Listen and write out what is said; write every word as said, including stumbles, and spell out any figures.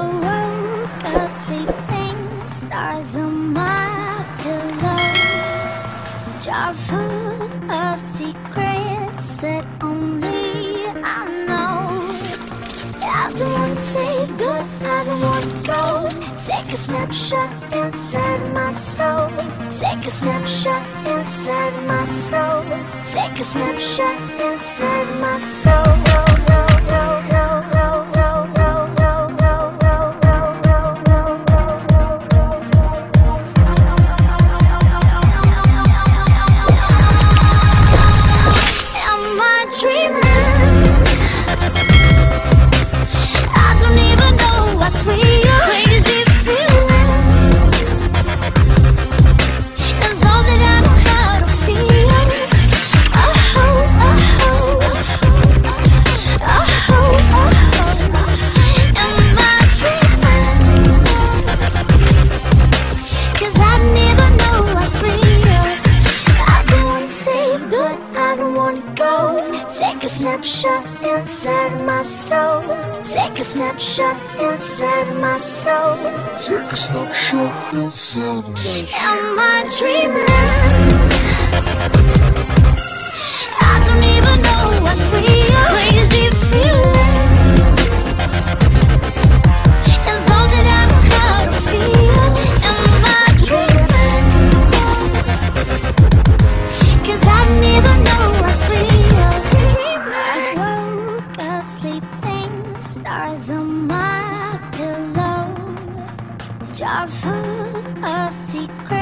woke up sleeping, stars on my pillow, jar full of secrets that only I know. I don't wanna say goodbye, I don't wanna go. Take a snapshot inside my soul. Take a snapshot inside my soul. Take a snapshot inside my soul. Take a snapshot inside my soul. Take a snapshot inside my soul. Take a snapshot inside my soul. Am I dreaming? I don't even know what's real. Crazy feeling. Stars on my pillow, jar full of secrets.